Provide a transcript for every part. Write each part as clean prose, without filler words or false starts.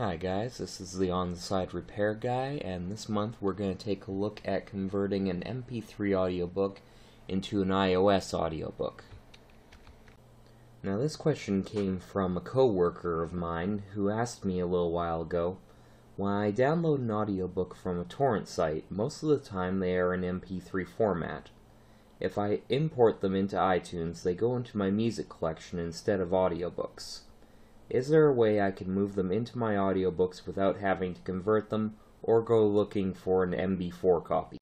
Hi guys, this is the On the Side Repair Guy, and this month we're going to take a look at converting an MP3 audiobook into an iOS audiobook. Now this question came from a coworker of mine who asked me a little while ago, when I download an audiobook from a torrent site, most of the time they are in MP3 format. If I import them into iTunes, they go into my music collection instead of audiobooks. Is there a way I can move them into my audiobooks without having to convert them or go looking for an MB4 copy?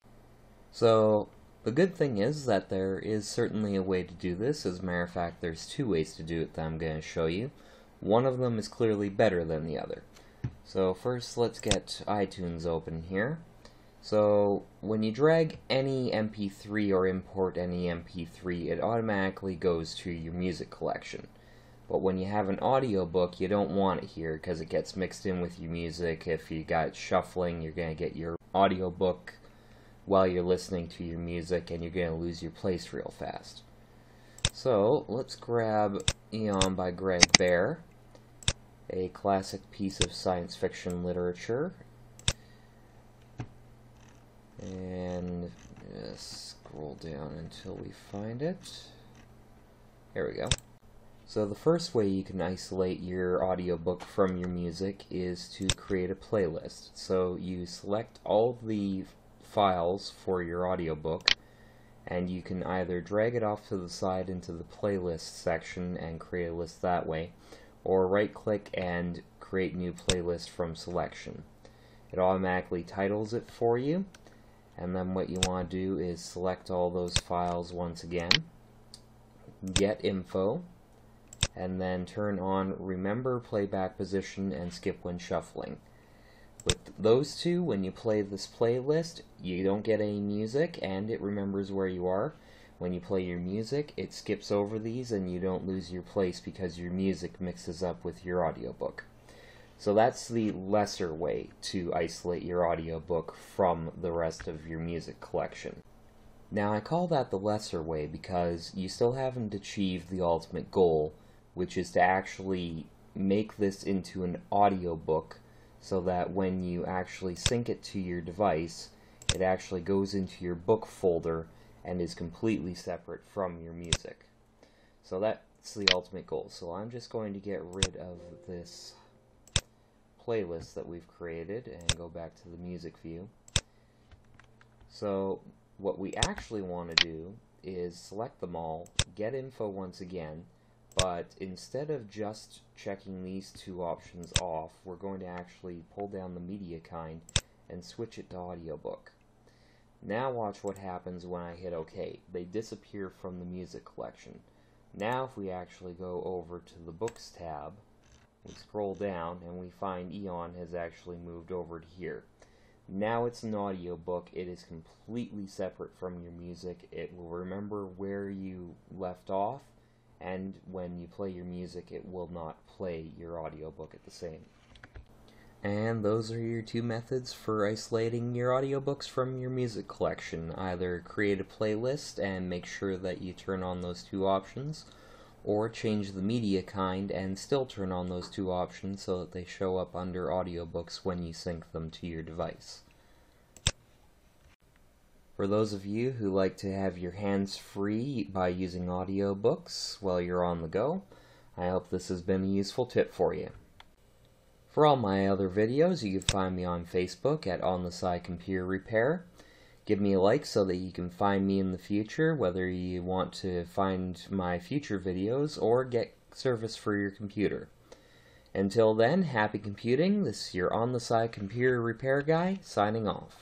So the good thing is that there is certainly a way to do this. As a matter of fact, there's two ways to do it that I'm going to show you. One of them is clearly better than the other. So first let's get iTunes open here. So when you drag any MP3 or import any MP3, it automatically goes to your music collection. But when you have an audiobook, you don't want it here because it gets mixed in with your music. If you got shuffling, you're going to get your audiobook while you're listening to your music, and you're going to lose your place real fast. So let's grab Eon by Greg Bear, a classic piece of science fiction literature. And scroll down until we find it. Here we go. So the first way you can isolate your audiobook from your music is to create a playlist. So you select all the files for your audiobook, and you can either drag it off to the side into the playlist section and create a list that way, or right-click and create new playlist from selection. It automatically titles it for you, and then what you want to do is select all those files once again, get info, and then turn on remember playback position and skip when shuffling. With those two, when you play this playlist, you don't get any music and it remembers where you are. When you play your music, it skips over these and you don't lose your place because your music mixes up with your audiobook. So that's the lesser way to isolate your audiobook from the rest of your music collection. Now I call that the lesser way because you still haven't achieved the ultimate goal, which is to actually make this into an audiobook so that when you actually sync it to your device, it actually goes into your book folder and is completely separate from your music. So that's the ultimate goal. So I'm just going to get rid of this playlist that we've created and go back to the music view. So what we actually want to do is select them all, get info once again, but instead of just checking these two options off, we're going to actually pull down the media kind and switch it to audiobook. Now watch what happens when I hit OK. They disappear from the music collection. Now if we actually go over to the books tab, we scroll down and we find Eon has actually moved over to here. Now it's an audiobook. It is completely separate from your music. It will remember where you left off, and when you play your music, it will not play your audiobook at the same. And those are your two methods for isolating your audiobooks from your music collection. Either create a playlist and make sure that you turn on those two options, or change the media kind and still turn on those two options so that they show up under audiobooks when you sync them to your device. For those of you who like to have your hands free by using audiobooks while you're on the go, I hope this has been a useful tip for you. For all my other videos, you can find me on Facebook at On the Side Computer Repair. Give me a like so that you can find me in the future, whether you want to find my future videos or get service for your computer. Until then, happy computing. This is your On the Side Computer Repair Guy, signing off.